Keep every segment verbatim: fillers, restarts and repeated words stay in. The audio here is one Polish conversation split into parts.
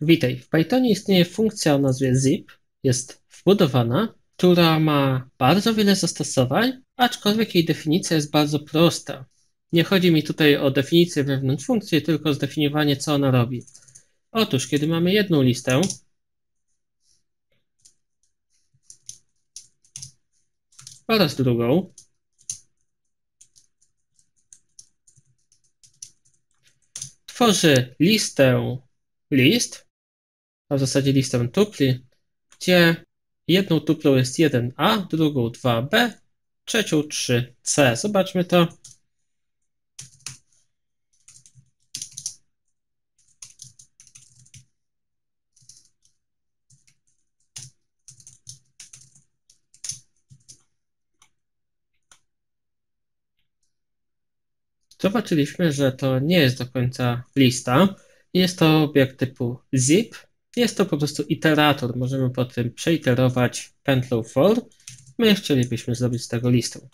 Witaj, w Pythonie istnieje funkcja o nazwie zip, jest wbudowana, która ma bardzo wiele zastosowań, aczkolwiek jej definicja jest bardzo prosta. Nie chodzi mi tutaj o definicję wewnątrz funkcji, tylko o zdefiniowanie, co ona robi. Otóż, kiedy mamy jedną listę, oraz drugą, tworzy listę list, a w zasadzie listę tupli, gdzie jedną tuplą jest jeden a, drugą dwa b, trzecią trzy c. Zobaczmy to. Zobaczyliśmy, że to nie jest do końca lista. Jest to obiekt typu zip. Jest to po prostu iterator. Możemy potem przeiterować pętlą for. My chcielibyśmy zrobić z tego listę.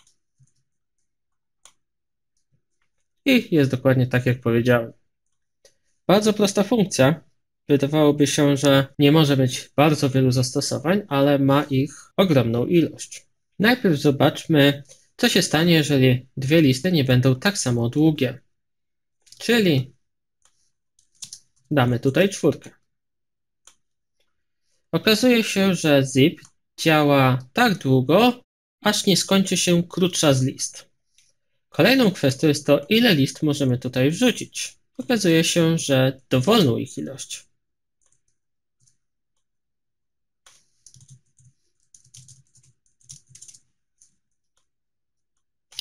I jest dokładnie tak, jak powiedziałem. Bardzo prosta funkcja. Wydawałoby się, że nie może mieć bardzo wielu zastosowań, ale ma ich ogromną ilość. Najpierw zobaczmy, co się stanie, jeżeli dwie listy nie będą tak samo długie. Czyli damy tutaj czwórkę. Okazuje się, że zip działa tak długo, aż nie skończy się krótsza z list. Kolejną kwestią jest to, ile list możemy tutaj wrzucić. Okazuje się, że dowolną ich ilość.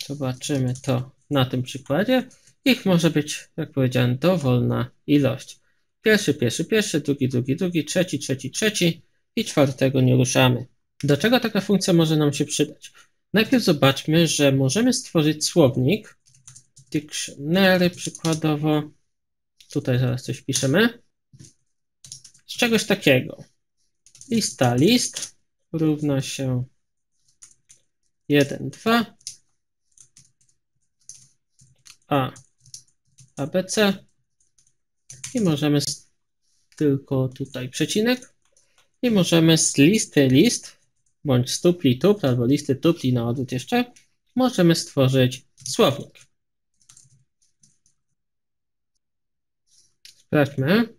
Zobaczymy to na tym przykładzie. Ich może być, jak powiedziałem, dowolna ilość. Pierwszy, pierwszy, pierwszy, drugi, drugi, drugi, trzeci, trzeci, trzeci i czwartego nie ruszamy. Do czego taka funkcja może nam się przydać? Najpierw zobaczmy, że możemy stworzyć słownik, dictionary przykładowo, tutaj zaraz coś piszemy, z czegoś takiego. Lista list równa się jeden, dwa, A, A B C i możemy z, tylko tutaj przecinek i możemy z listy list bądź z tupli tupl albo listy tupli na odwrót jeszcze możemy stworzyć słownik. Sprawdźmy,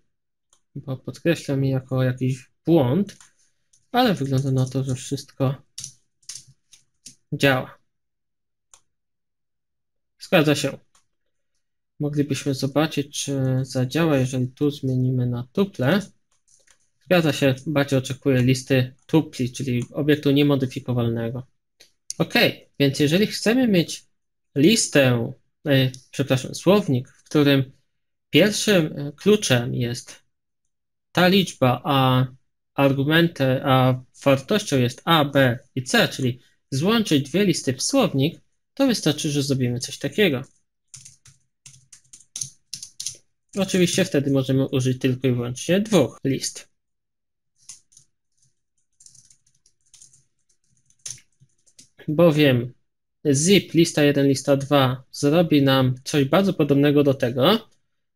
bo podkreśla mi jako jakiś błąd, ale wygląda na to, że wszystko działa. Zgadza się. Moglibyśmy zobaczyć, czy zadziała, jeżeli tu zmienimy na tuple. Zgadza się, bardziej oczekuję listy tupli, czyli obiektu niemodyfikowalnego. Ok, więc jeżeli chcemy mieć listę, e, przepraszam, słownik, w którym pierwszym kluczem jest ta liczba, a argumenty, a wartością jest A, B i C, czyli złączyć dwie listy w słownik, to wystarczy, że zrobimy coś takiego. Oczywiście wtedy możemy użyć tylko i wyłącznie dwóch list. Bowiem zip lista jeden, lista dwa zrobi nam coś bardzo podobnego do tego,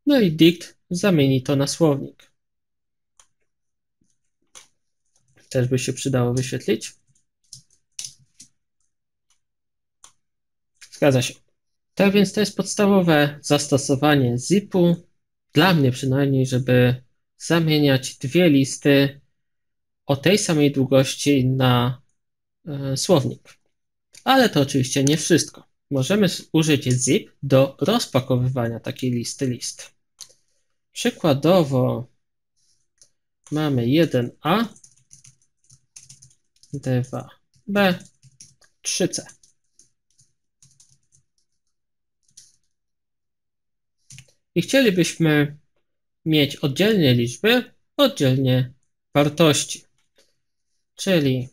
no i dict zamieni to na słownik. Też by się przydało wyświetlić. Zgadza się. Tak więc to jest podstawowe zastosowanie zipu, dla mnie przynajmniej, żeby zamieniać dwie listy o tej samej długości na y, słownik. Ale to oczywiście nie wszystko. Możemy użyć zip do rozpakowywania takiej listy list. Przykładowo mamy jeden a, dwa b, trzy c. I chcielibyśmy mieć oddzielnie liczby, oddzielnie wartości, czyli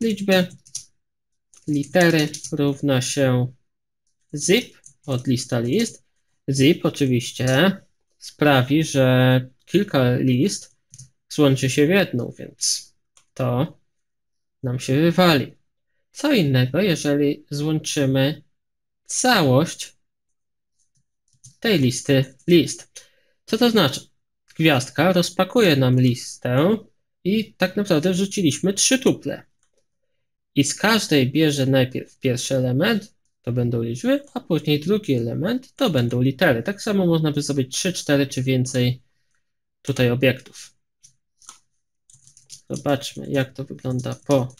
liczby, litery równa się zip od lista list. Zip oczywiście sprawi, że kilka list złączy się w jedną, więc to nam się wywali. Co innego, jeżeli złączymy całość tej listy list. Co to znaczy? gwiazdka rozpakuje nam listę i tak naprawdę wrzuciliśmy trzy tuple. I z każdej bierze najpierw pierwszy element, to będą liczby, a później drugi element, to będą litery. Tak samo można by zrobić trzy, cztery czy więcej tutaj obiektów. Zobaczmy, jak to wygląda po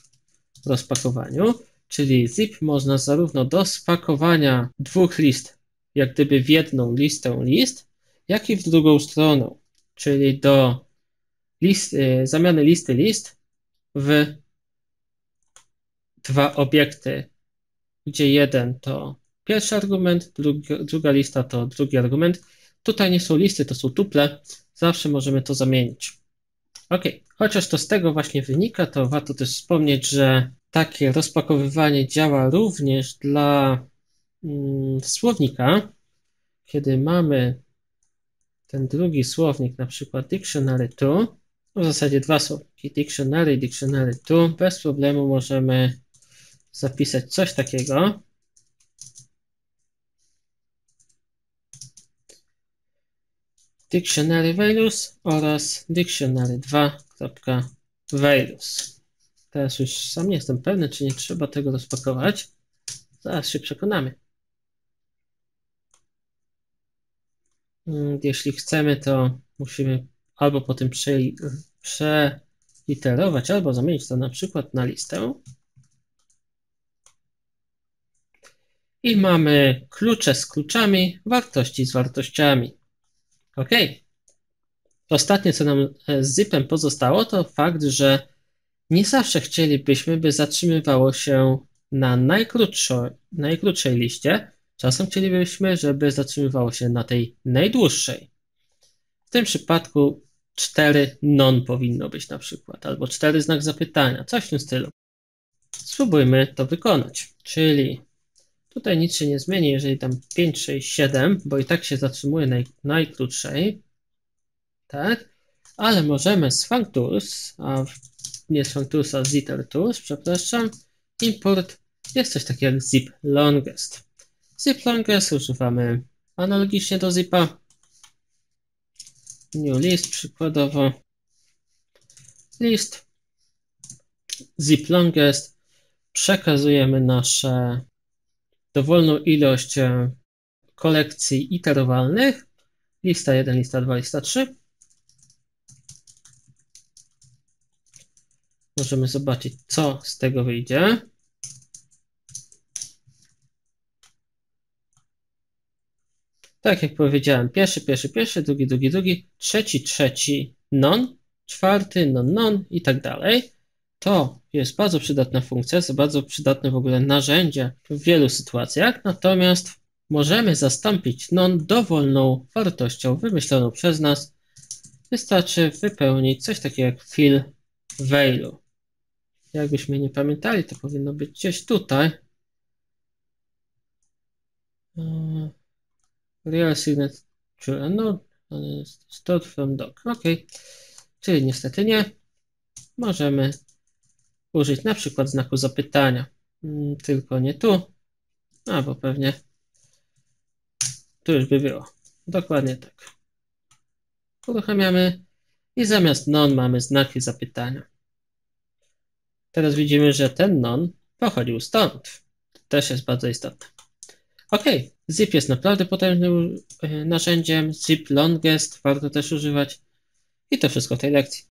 rozpakowaniu. Czyli zip można zarówno do spakowania dwóch list, jak gdyby w jedną listę list, jak i w drugą stronę, czyli do list, zamiany listy list w dwa obiekty, gdzie jeden to pierwszy argument, drugi, druga lista to drugi argument. Tutaj nie są listy, to są tuple, zawsze możemy to zamienić. Ok, chociaż to z tego właśnie wynika, to warto też wspomnieć, że takie rozpakowywanie działa również dla mm, słownika, kiedy mamy ten drugi słownik, na przykład dictionary to, w zasadzie dwa słowniki, dictionary i dictionary to, bez problemu możemy zapisać coś takiego. Dictionary values oraz dictionary dwa kropka values. Teraz już sam nie jestem pewny, czy nie trzeba tego rozpakować. Zaraz się przekonamy. Jeśli chcemy, to musimy albo potem przeliterować, albo zamienić to na przykład na listę. I mamy klucze z kluczami, wartości z wartościami. Ok. Ostatnie, co nam z zipem pozostało, to fakt, że nie zawsze chcielibyśmy, by zatrzymywało się na najkrótszej, najkrótszej liście. Czasem chcielibyśmy, żeby zatrzymywało się na tej najdłuższej. W tym przypadku cztery non powinno być na przykład, albo cztery znak zapytania, coś w tym stylu. Spróbujmy to wykonać, czyli tutaj nic się nie zmieni, jeżeli tam pięć, sześć, siedem, bo i tak się zatrzymuje na najkrótszej, tak? Ale możemy z functools, a nie z functools, a z itertools, przepraszam, import jest coś takiego jak zip_longest. Zip_longest używamy analogicznie do zipa. New list przykładowo. List. zip_longest. Przekazujemy nasze dowolną ilość kolekcji iterowalnych. Lista jeden, lista dwa, lista trzy. Możemy zobaczyć, co z tego wyjdzie. Tak jak powiedziałem, pierwszy, pierwszy, pierwszy, drugi, drugi, drugi, trzeci, trzeci, non, czwarty, non, non i tak dalej. To jest bardzo przydatna funkcja, jest bardzo przydatne w ogóle narzędzie w wielu sytuacjach, natomiast możemy zastąpić non dowolną wartością wymyśloną przez nas. Wystarczy wypełnić coś takiego jak fill_value. Jakbyśmy nie pamiętali, to powinno być gdzieś tutaj. Real signature no, stored from doc. Ok, czyli niestety nie. Możemy użyć na przykład znaku zapytania, tylko nie tu, a bo pewnie tu już by było. Dokładnie tak. Uruchamiamy i zamiast non mamy znaki zapytania. Teraz widzimy, że ten non pochodził stąd. To też jest bardzo istotne. Ok, zip jest naprawdę potężnym narzędziem. Zip longest warto też używać. I to wszystko w tej lekcji.